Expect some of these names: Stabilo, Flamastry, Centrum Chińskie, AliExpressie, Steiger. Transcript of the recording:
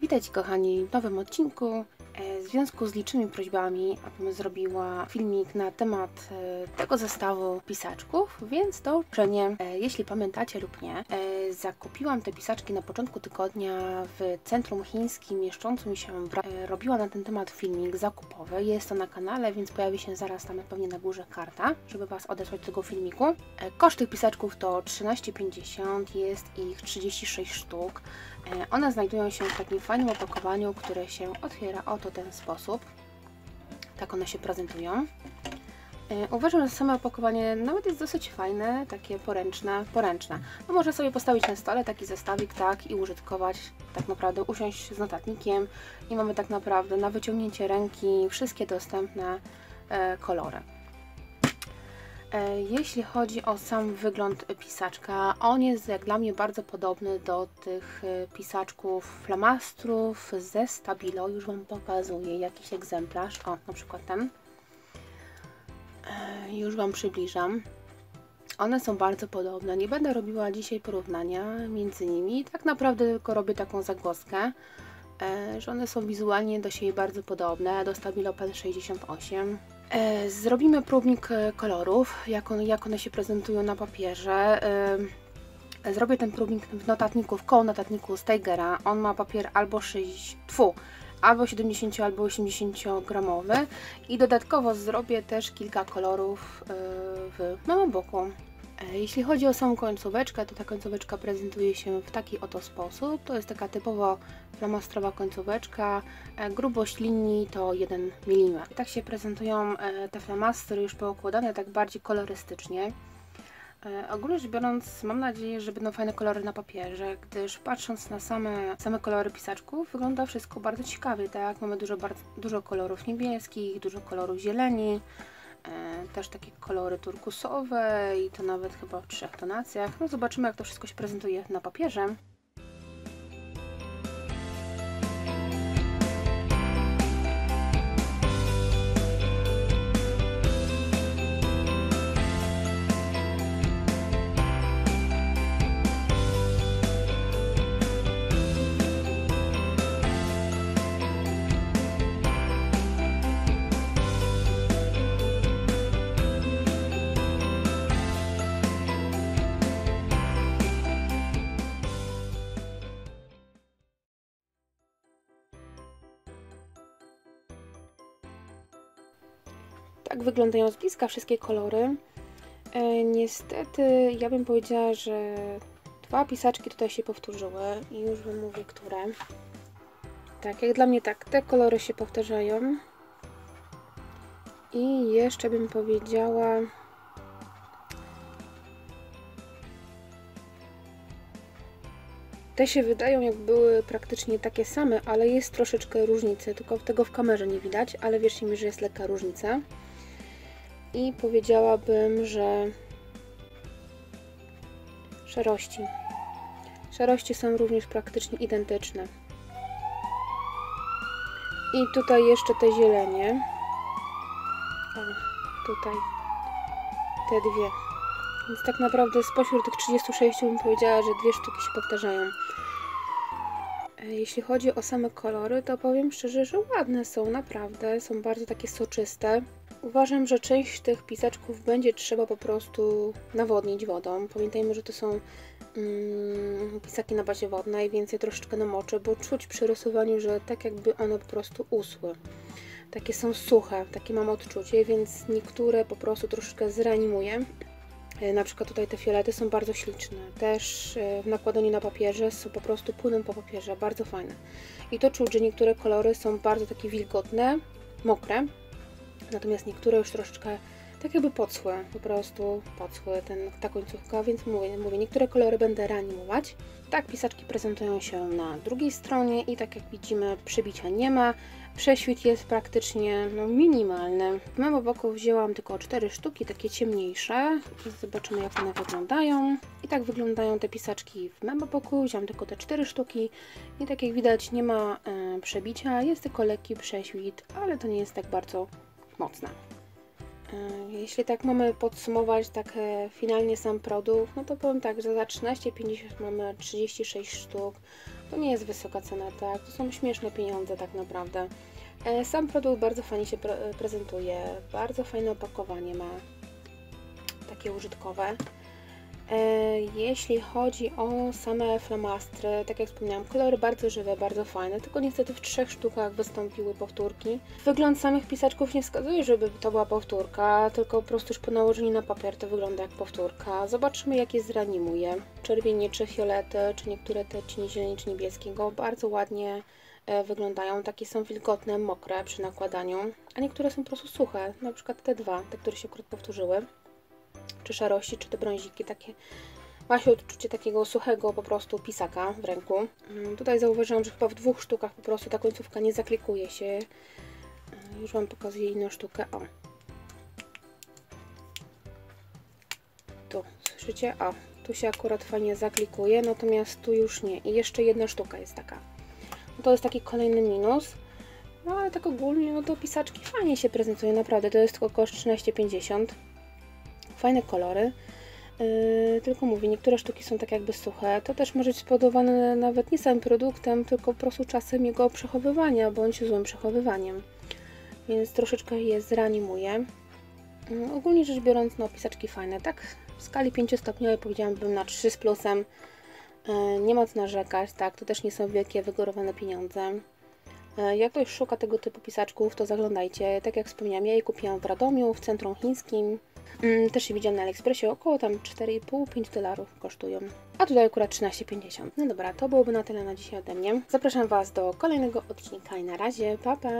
Witajcie kochani w nowym odcinku. W związku z licznymi prośbami, abym zrobiła filmik na temat tego zestawu pisaczków, więc to uprzejmie, jeśli pamiętacie lub nie, zakupiłam te pisaczki na początku tygodnia w centrum chińskim mieszczącym się w robiła na ten temat filmik zakupowy, jest to na kanale, więc pojawi się zaraz tam pewnie na górze karta, żeby Was odesłać do tego filmiku. Koszt tych pisaczków to 13,50, jest ich 36 sztuk. One znajdują się w takim fajnym opakowaniu, które się otwiera oto w ten sposób. Tak one się prezentują. Uważam, że samo opakowanie nawet jest dosyć fajne, takie poręczne. No, można sobie postawić na stole taki zestawik, tak, i użytkować, tak naprawdę usiąść z notatnikiem i mamy tak naprawdę na wyciągnięcie ręki wszystkie dostępne kolory. Jeśli chodzi o sam wygląd pisaczka, on jest jak dla mnie bardzo podobny do tych pisaczków flamastrów ze Stabilo. Już Wam pokazuję jakiś egzemplarz, o, na przykład ten. Już Wam przybliżam. One są bardzo podobne, nie będę robiła dzisiaj porównania między nimi, tak naprawdę tylko robię taką zagłoskę, że one są wizualnie do siebie bardzo podobne, do Stabilo P68. Zrobimy próbnik kolorów, jak one się prezentują na papierze. Zrobię ten próbnik w notatniku, w koło notatniku Steigera. On ma papier albo 70 albo 80 gramowy i dodatkowo zrobię też kilka kolorów w małym boku. Jeśli chodzi o samą końcóweczkę, to ta końcóweczka prezentuje się w taki oto sposób. To jest taka typowo flamastrowa końcóweczka. Grubość linii to 1 mm. I tak się prezentują te flamastry już poukładane, tak bardziej kolorystycznie. Ogólnie rzecz biorąc, mam nadzieję, że będą fajne kolory na papierze, gdyż patrząc na same kolory pisaczków, wygląda wszystko bardzo ciekawie, tak? Mamy dużo kolorów niebieskich, dużo kolorów zieleni, też takie kolory turkusowe i to nawet chyba w 3 tonacjach. No zobaczymy, jak to wszystko się prezentuje na papierze. Tak wyglądają z bliska wszystkie kolory. Niestety ja bym powiedziała, że 2 pisaczki tutaj się powtórzyły i już Wam mówię, które. Tak, jak dla mnie tak, te kolory się powtarzają. I jeszcze bym powiedziała... Te się wydają, jak były praktycznie takie same, ale jest troszeczkę różnicy, tylko tego w kamerze nie widać, ale wierzcie mi, że jest lekka różnica. I powiedziałabym, że szarości są również praktycznie identyczne. I tutaj jeszcze te zielenie. O, tutaj te 2. Więc tak naprawdę spośród tych 36 bym powiedziała, że 2 sztuki się powtarzają. Jeśli chodzi o same kolory, to powiem szczerze, że ładne są, naprawdę. Są bardzo takie soczyste. Uważam, że część tych pisaczków będzie trzeba po prostu nawodnić wodą. Pamiętajmy, że to są pisaki na bazie wodnej, więc je troszeczkę namoczę, bo czuć przy rysowaniu, że tak jakby one po prostu usły. Takie są suche, takie mam odczucie, więc niektóre po prostu troszeczkę zreanimuję. Na przykład tutaj te fiolety są bardzo śliczne. Też w nakładaniu na papierze są po prostu płynem po papierze, bardzo fajne. I to czuć, że niektóre kolory są bardzo takie wilgotne, mokre. Natomiast niektóre już troszeczkę tak jakby pocły, po prostu pocły ta końcówka, więc mówię, niektóre kolory będę reanimować. Tak pisaczki prezentują się na drugiej stronie i tak jak widzimy, przebicia nie ma. Prześwit jest praktycznie minimalny. W małym boku wzięłam tylko 4 sztuki, takie ciemniejsze. Zobaczymy, jak one wyglądają. I tak wyglądają te pisaczki w małym boku. Wzięłam tylko te 4 sztuki i tak jak widać, nie ma przebicia. Jest tylko lekki prześwit, ale to nie jest tak bardzo mocne. Jeśli tak mamy podsumować tak finalnie sam produkt, no to powiem tak, że za 13,50 mamy 36 sztuk. To nie jest wysoka cena, tak? To są śmieszne pieniądze tak naprawdę. Sam produkt bardzo fajnie się prezentuje. Bardzo fajne opakowanie ma. Takie użytkowe. Jeśli chodzi o same flamastry, tak jak wspomniałam, kolory bardzo żywe, bardzo fajne, tylko niestety w 3 sztukach wystąpiły powtórki. Wygląd samych pisaczków nie wskazuje, żeby to była powtórka, tylko po prostu już po nałożeniu na papier to wygląda jak powtórka. Zobaczymy, jakie zranimuje. Czerwienie, czy fiolety, czy niektóre te cienie zieleni, czy niebieskiego bardzo ładnie wyglądają. Takie są wilgotne, mokre przy nakładaniu, a niektóre są po prostu suche, na przykład te dwa, te, które się akurat powtórzyły. Czy szarości, czy te brąziki, takie właśnie odczucie takiego suchego po prostu pisaka w ręku. Tutaj zauważyłam, że chyba w 2 sztukach po prostu ta końcówka nie zaklikuje się. Już Wam pokazuję inną sztukę, o. Tu, słyszycie? O, tu się akurat fajnie zaklikuje, natomiast tu już nie. I jeszcze jedna sztuka jest taka. No to jest taki kolejny minus. No ale tak ogólnie, no to pisaczki fajnie się prezentuje, naprawdę. To jest tylko koszt 13,50. Fajne kolory, tylko mówię, niektóre sztuki są tak jakby suche. To też może być spowodowane nawet nie samym produktem, tylko po prostu czasem jego przechowywania, bądź złym przechowywaniem. Więc troszeczkę je zranimuje. Ogólnie rzecz biorąc, no pisaczki fajne, tak w skali 5-stopniowej powiedziałabym na 3 z plusem. Nie ma co narzekać, tak, to też nie są wielkie, wygórowane pieniądze. Jak ktoś szuka tego typu pisaczków, to zaglądajcie. Tak jak wspomniałam, ja je kupiłam w Radomiu, w centrum chińskim. Też je widziałam na AliExpressie, około tam 4,5-5 dolarów kosztują. A tutaj akurat 13,50. No dobra, to byłoby na tyle na dzisiaj ode mnie. Zapraszam Was do kolejnego odcinka i na razie, pa pa!